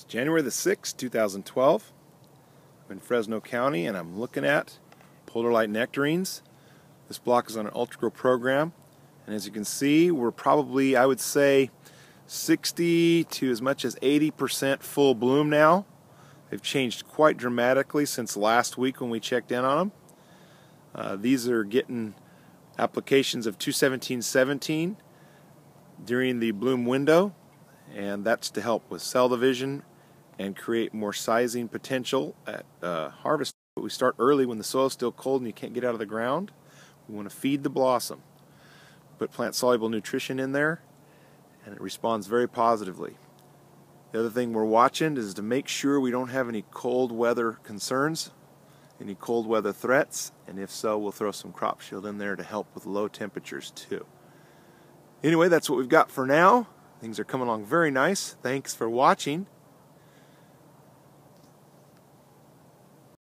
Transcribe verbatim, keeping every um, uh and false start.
It's January the sixth, two thousand twelve. I'm in Fresno County and I'm looking at Polar Light Nectarines. This block is on an UltraGrow program, and as you can see, we're probably, I would say, sixty to as much as eighty percent full bloom now. They've changed quite dramatically since last week when we checked in on them. Uh, these are getting applications of two seventeen seventeen during the bloom window, and that's to help with cell division and create more sizing potential at uh, harvest. But we start early when the soil is still cold and you can't get out of the ground. We want to feed the blossom, put plant-soluble nutrition in there, and it responds very positively. The other thing we're watching is to make sure we don't have any cold weather concerns, any cold weather threats, and if so, we'll throw some crop shield in there to help with low temperatures too. Anyway, that's what we've got for now. Things are coming along very nice. Thanks for watching.